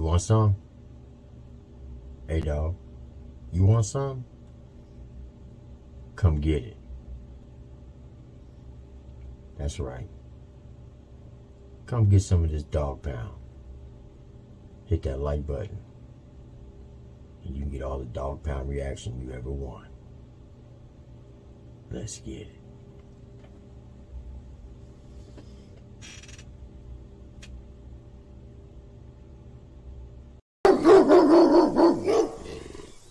You want some? Hey, dog. You want some? Come get it. That's right. Come get some of this dog pound. Hit that like button. And you can get all the dog pound reaction you ever want. Let's get it.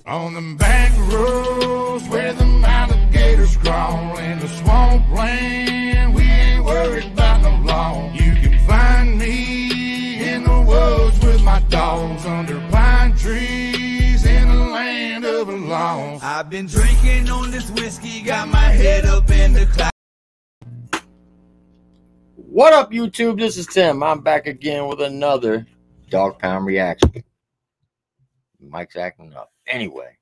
On them back roads where the alligators crawl, in the swamp land, we ain't worried about no law. You can find me in the woods with my dogs, under pine trees in the land of the lost. I've been drinking on this whiskey, got my head up in the clouds. What up, YouTube? This is Tim. I'm back again with another Dog Pound Reaction. Mike's acting up. Anyway,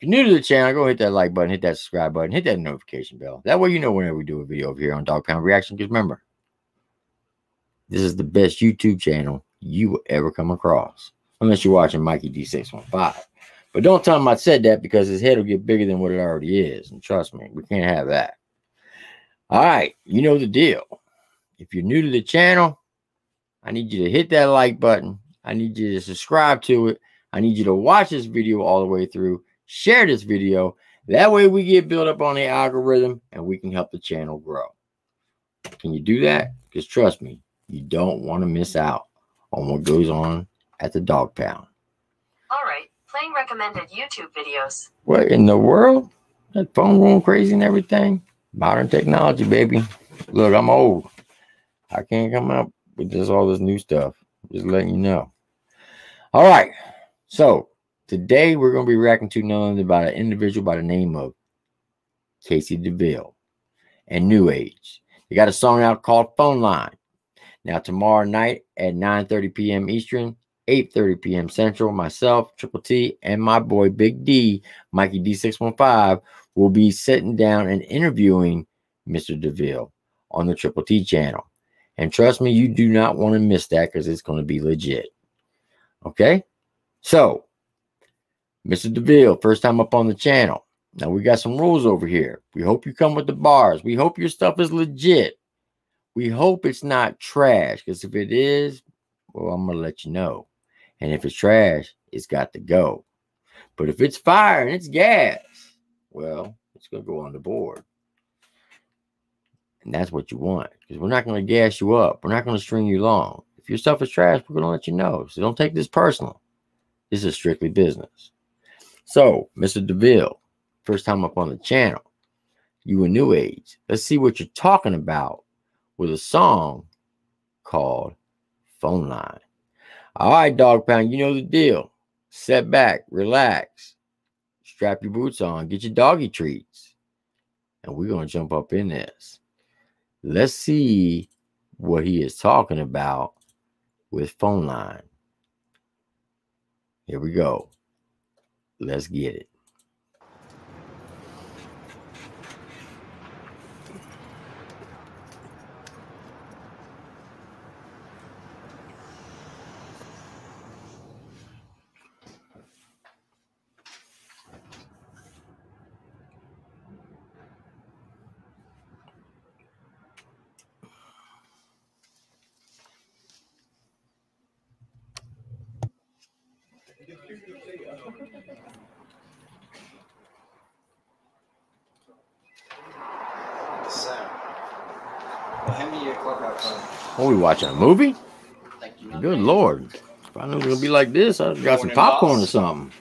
if you're new to the channel, go hit that like button, hit that subscribe button, hit that notification bell. That way you know whenever we do a video over here on Dog Pound Reaction. Because remember, this is the best YouTube channel you will ever come across. Unless you're watching Mikey D615. But don't tell him I said that, because his head will get bigger than what it already is. And trust me, we can't have that. All right, you know the deal. If you're new to the channel, I need you to hit that like button. I need you to subscribe to it. I need you to watch this video all the way through. Share this video. That way we get built up on the algorithm and we can help the channel grow. Can you do that? Because trust me, you don't want to miss out on what goes on at the Dog Pound. All right. Playing recommended YouTube videos. What in the world? That phone going crazy and everything. Modern technology, baby. Look, I'm old. I can't come up with just all this new stuff. Just letting you know. All right. So, today we're going to be reacting to none about an individual by the name of Casey DeVille and Nu Age. They got a song out called Phone Line. Now, tomorrow night at 9:30 p.m. Eastern, 8:30 p.m. Central, myself, Triple T, and my boy Big D, Mikey D615, will be sitting down and interviewing Mr. DeVille on the Triple T channel. And trust me, you do not want to miss that, because it's going to be legit. Okay? So, Mr. DeVille, first time up on the channel. Now, we got some rules over here. We hope you come with the bars. We hope your stuff is legit. We hope it's not trash, because if it is, well, I'm going to let you know. And if it's trash, it's got to go. But if it's fire and it's gas, well, it's going to go on the board. And that's what you want, because we're not going to gas you up. We're not going to string you along. If your stuff is trash, we're going to let you know. So don't take this personal. This is strictly business. So, Mr. DeVille, first time up on the channel, you in Nu Age. Let's see what you're talking about with a song called Phone Line. All right, Dog Pound, you know the deal. Sit back, relax, strap your boots on, get your doggy treats, and we're going to jump up in this. Let's see what he is talking about with Phone Line. Here we go. Let's get it. Oh, we watching a movie? Good Lord. If I knew it was going to be like this, I got some popcorn or something.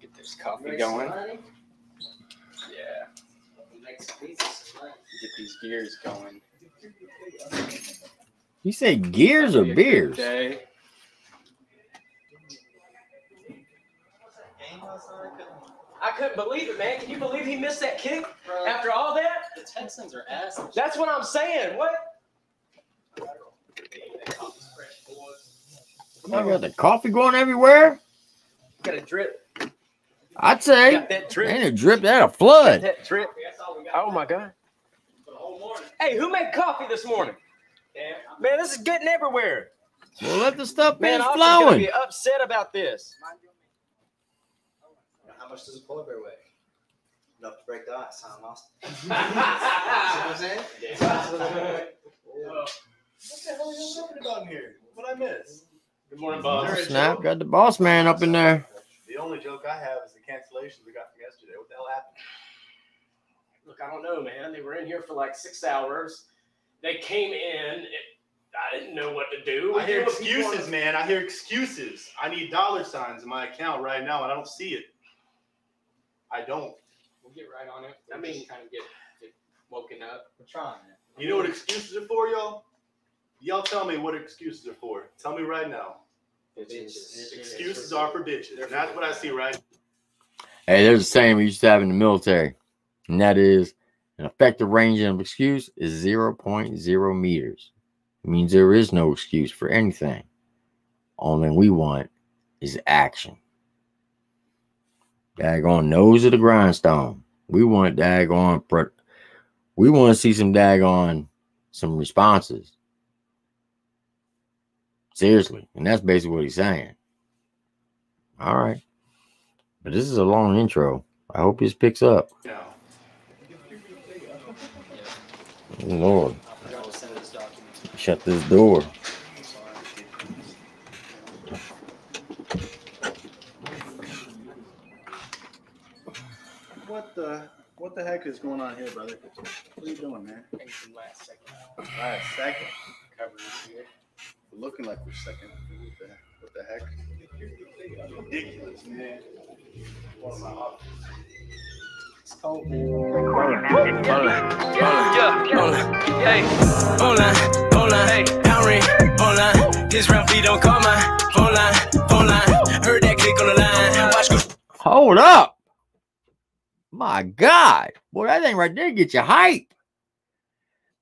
Get this coffee going. Yeah. Get these gears going. You say gears or beers? I couldn't believe it, man. Can you believe he missed that kick? Bro, after all that? The Texans are asses. That's what I'm saying. What? I got the coffee going everywhere. Got a drip. I'd say. Got that drip. Ain't a drip, that a flood. Got that drip. Oh, my God. Hey, who made coffee this morning? Man, this is getting everywhere. Well, let the stuff finish flowing. Gonna be upset about this. How much does a polar bear weigh? Enough to break the ice. I lost. See what I'm saying? Yeah. What the hell are you talking about in here? What I miss? Good morning, boss. Snap, got the boss man up in there. The only joke I have is the cancellations we got from yesterday. What the hell happened? Look, I don't know, man. They were in here for like 6 hours. They came in. I didn't know what to do. I hear excuses, man. I hear excuses. I need dollar signs in my account right now, and I don't see it. I don't. We'll get right on it. I mean, kind of get woken up. We're trying, man. You know what excuses are for, y'all? Y'all tell me what excuses are for. Tell me right now. Bitches. Excuses are for bitches. And that's what I see right now. Hey, there's a saying we used to have in the military, and that is an effective range of excuse is 0.0 meters. It means there is no excuse for anything. All that we want is action. Daggone nose of the grindstone. We want daggone. We want to see some daggone some responses. Seriously, and that's basically what he's saying. All right, but this is a long intro. I hope this picks up. Yeah. Oh, Lord. Shut this door. What the heck is going on here, brother? What are you doing, man? Last second. Here. We're looking like we're second. What the heck? Ridiculous, man. What am I up? It's cold. Hey, online, hey, Powering, online. This round fee don't call my phone line. Heard that click on the line. Watch. Hold up. My God, boy, that thing right there get you hype.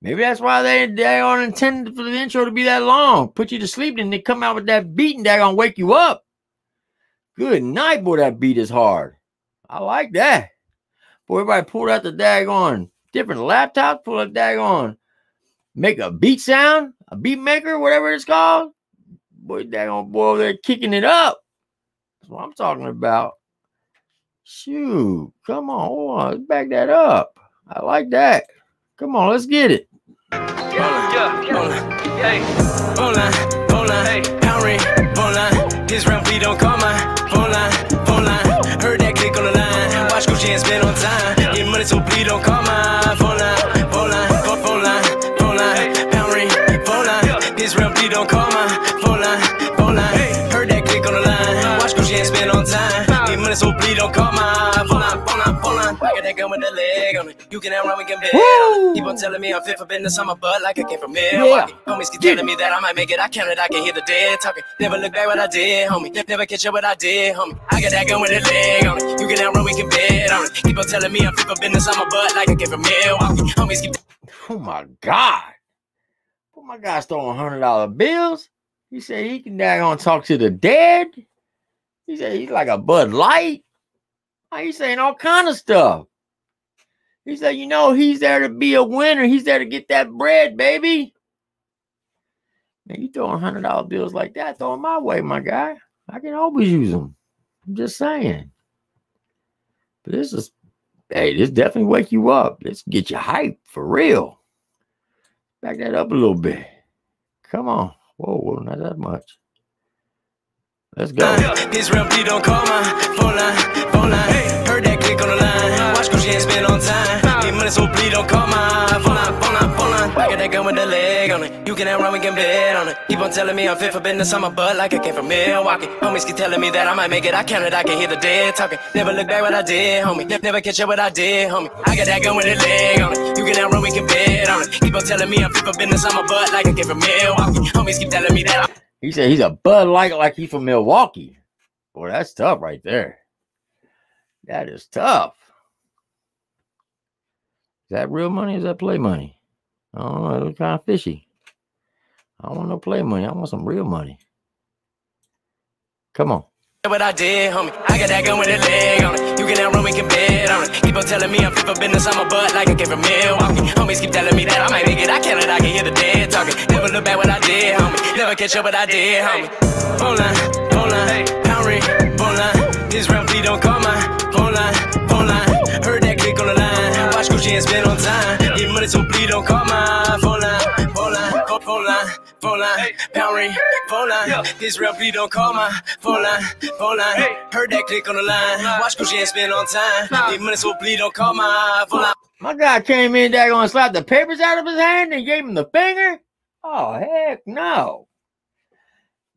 Maybe that's why they aren't intended for the intro to be that long. Put you to sleep, then they come out with that beat and they're gonna wake you up. Good night, boy, that beat is hard. I like that. Boy, everybody pulled out the daggone different laptops, pull out daggone, make a beat sound, a beat maker, whatever it's called. Boy, daggone boy over there kicking it up. That's what I'm talking about. Shoot, come on, hold on, let's back that up. I like that. Come on, let's get it. This round we don't call my phone line. Heard that click on the line. Watch go chance spend on time. Get money, so please don't call my phone line. Powering, phone line. This round we don't call my phone line. Heard that click on the line. Watch go chance spend on time. So please don't call my phone line. I got that gun with the leg on it. You can outrun me, can bet. Keep on telling me I'm fit for business on my butt like I came from Milwaukee. Homies keep telling me that I might make it. I counted, I can hear the dead talking. Never look back what I did, homie. Never catch up what I did, homie. I got that gun with the leg on it. You can outrun me, can bet on it. Keep on telling me I'm fit for business on my butt like I came from Milwaukee. Homies keep. Oh my God. Oh my God, throwing $100 bills. He said he can daggone talk to the dead. He said he's like a Bud Light. He's saying all kind of stuff. He said, you know, he's there to be a winner. He's there to get that bread, baby. Man, you throwing $100 bills like that, throw them my way, my guy. I can always use them. I'm just saying. But this is, hey, this definitely wake you up. Let's get you hyped for real. Back that up a little bit. Come on. Whoa, not that much. Let's go. This round we don't call my phone line. Heard that click on the line. Watch go chance spend on time. Get money, so please don't call my phone line. I got that gun with the leg on it. You can outrun, we can bet on it. Keep on telling me I'm fit for business on my butt like I came from Milwaukee. Homies keep telling me that I might make it. I counted, I can hear the dead talking. Never look back what I did, homie. Never catch up what I did, homie. I got that gun with the leg on it. You can outrun, we can bet on it. Keep on telling me I'm fit for business on my butt like I came from Milwaukee. Homies keep telling me that I. He said he's a Bud Light like he's from Milwaukee. Boy, that's tough right there. That is tough. Is that real money or is that play money? I don't know. It looks kind of fishy. I don't want no play money. I want some real money. Come on. What I did, homie. I got that gun with a leg on it. You can outrun, we can bid on it. Keep on telling me I'm fit for business, I'm a butt like I came from Milwaukee. Homies keep telling me that I might make it, I can't let I can hear the dead talking. Never look back what I did, homie. Never catch up what I did, homie. Phone line, pound ring, phone line. This round P don't call my phone line, heard that click on the line. Watch Gucci and spend on time. Get money so please don't call my phone line, phone line, phone line. Phone line, hey. Pound ring, phone line. Yeah. This rep, please don't call my phone line, phone line. Hey. Heard that click on the line. Watch Gucci and spend on time. Nah. 8 minutes, so please don't call my phone line. My guy came in there gonna slap the papers out of his hand and gave him the finger. Oh heck no!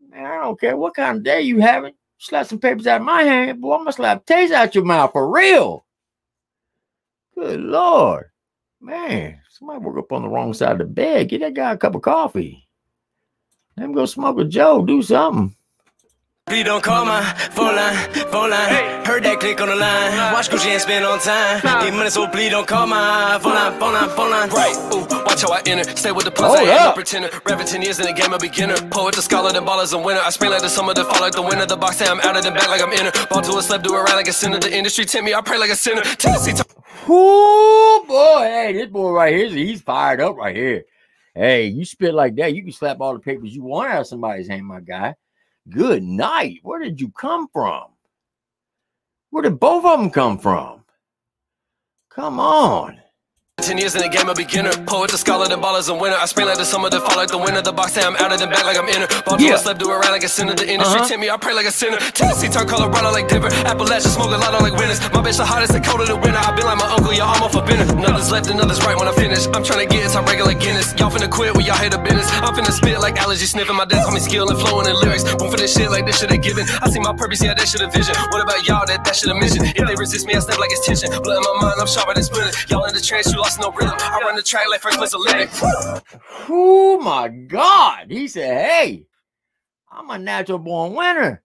Man, I don't care what kind of day you having. Slap some papers out of my hand, boy. I'm gonna slap taste out your mouth for real. Good Lord, man! Somebody woke up on the wrong side of the bed. Get that guy a cup of coffee. Let me go smoke with Joe. Do something. Please don't call my phone line, phone line. Hey. Heard that click on the line. Watch Gucci and spend on time. Nah. 8 minutes, so please don't call my phone line, phone line, phone line. Right. Ooh, watch how I enter. Stay with the puns, I ain't a pretender. Rapping 10 years in the game, a beginner. Poet, the scholar, the ballers, a winner. I spray like the summer, the fall like the winter. The box, say I'm out of the back like I'm in it. Ball to a slap, do it right like a sinner. The industry tempt me, I pray like a sinner. Tennessee. Ooh, boy. Hey, this boy right here, he's fired up right here. Hey, you spit like that, you can slap all the papers you want out of somebody's hand, my guy. Good night. Where did you come from? Where did both of them come from? Come on. 10 years in the game, a beginner. Poet, the scholar, the ballers, a winner. I spray like the summer, the fall like the winter. The box, say I'm out of the back like I'm in it. Ball to a slap, do it right like a sinner. The industry tempt me, I pray like a sinner. Tennessee turn Colorado like Denver. Appalachia smoke a lot like winners. My bitch the hottest and colder than winter. I been like my uncle, y'all almost for dinner. Another's left, another's right when I finish. I'm trying to get some regular Guinness. Y'all finna quit when y'all hit a business. I'm finna spit like allergy sniffing. My dance on me skill and flowing in lyrics. Boom for this shit like this shit a given. I see my purpose, yeah, that shit a vision. What about y'all that shit a mission? If they resist me, I step like it's tension. Blood in my mind, I'm sharper than splitting. Y'all in the trench, you lost. No rhythm. I run the track like first place Olympic. Oh my God. He said, hey, I'm a natural born winner.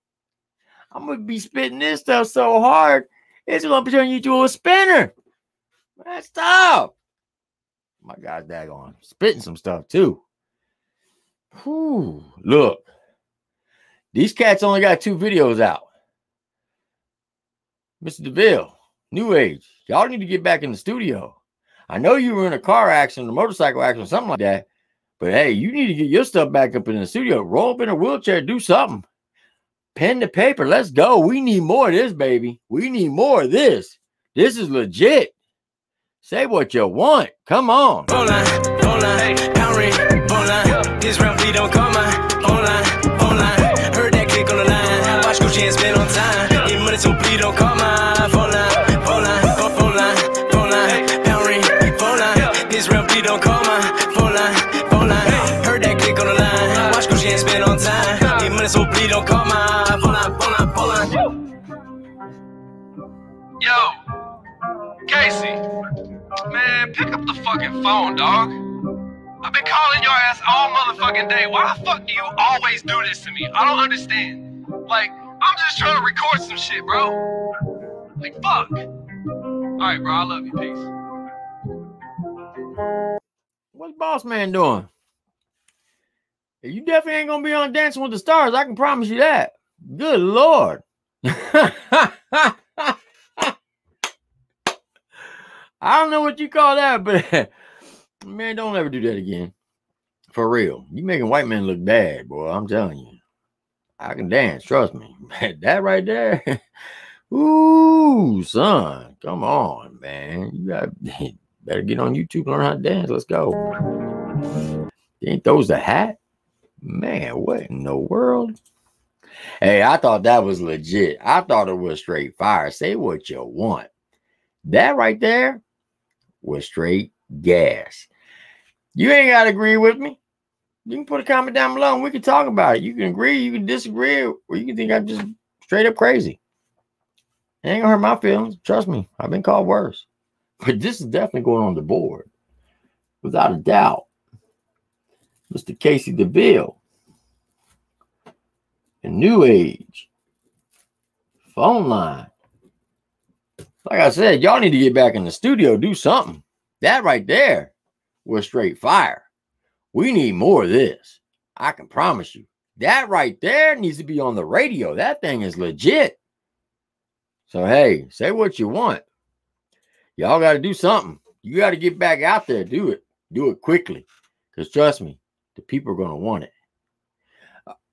I'm going to be spitting this stuff so hard, it's going to turn you to a spinner. That's tough. My guy's daggone spitting some stuff too. Whew. Look, these cats only got 2 videos out. Mr. DeVille, Nu Age, y'all need to get back in the studio. I know you were in a car accident, a motorcycle accident, something like that. But, hey, you need to get your stuff back up in the studio. Roll up in a wheelchair. Do something. Pen to paper. Let's go. We need more of this, baby. We need more of this. This is legit. Say what you want. Come on. Phone line, pound ring, phone line. This round we don't call my phone line, heard that click on the line. Watch Gucci and spend on time. 8 minutes, so please don't call my phone line. Don't call my phone line, heard that click on the line. Watch Gucci and spend on time. 8 minutes, so please don't call my phone line, phone line, phone line. Yo, Casey, man, pick up the fucking phone, dog. I've been calling your ass all motherfucking day. Why the fuck do you always do this to me? I don't understand. Like, I'm just trying to record some shit, bro. Like, fuck. All right, bro, I love you, peace. What's boss man doing? You definitely ain't gonna be on Dancing with the Stars, I can promise you that. Good Lord. I don't know what you call that, but man, don't ever do that again. For real. You making white men look bad, boy. I'm telling you. I can dance, trust me. That right there. Ooh, son. Come on, man. You got better get on YouTube, learn how to dance. Let's go. Ain't those the hat? Man, what in the world? Hey, I thought that was legit. I thought it was straight fire. Say what you want. That right there was straight gas. You ain't got to agree with me. You can put a comment down below and we can talk about it. You can agree, you can disagree, or you can think I'm just straight up crazy. It ain't going to hurt my feelings. Trust me, I've been called worse. But this is definitely going on the board, without a doubt. Mr. Casey DeVille and Nu Age, phone line. Like I said, y'all need to get back in the studio, do something. That right there was straight fire. We need more of this. I can promise you. That right there needs to be on the radio. That thing is legit. So, hey, say what you want. Y'all got to do something. You got to get back out there. Do it. Do it quickly. Because trust me, the people are going to want it.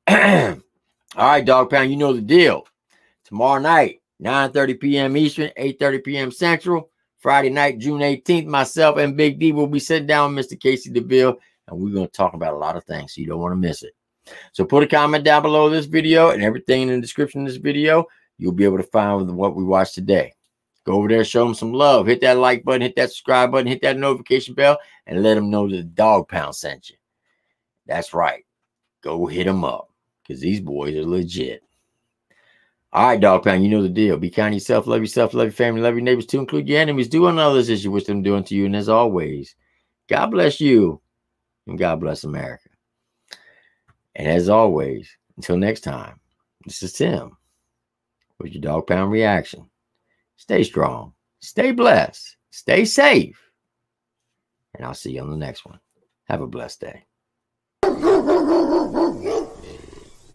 All right, Dog Pound, you know the deal. Tomorrow night, 9:30 p.m. Eastern, 8:30 p.m. Central. Friday night, June 18th, myself and Big D will be sitting down with Mr. Casey DeVille, and we're going to talk about a lot of things, so you don't want to miss it. So put a comment down below this video and everything in the description of this video. You'll be able to find what we watched today. Go over there, show them some love. Hit that like button, hit that subscribe button, hit that notification bell, and let them know that the Dog Pound sent you. That's right. Go hit them up because these boys are legit. All right, Dog Pound, you know the deal. Be kind to yourself, love your family, love your neighbors, too, include your enemies. Do unto others as you wish them doing to you. And as always, God bless you and God bless America. And as always, until next time, this is Tim with your Dog Pound Reaction. Stay strong, stay blessed, stay safe, and I'll see you on the next one. Have a blessed day.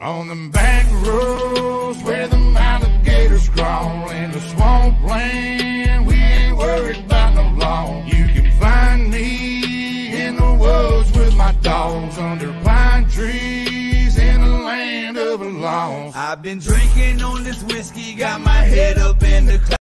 On the back roads where the alligators crawl in the swamp land, we ain't worried about no law. You can find me in the woods with my dogs under pine trees in the land of the lost. I've been drinking on this whiskey, got my head up in the clouds.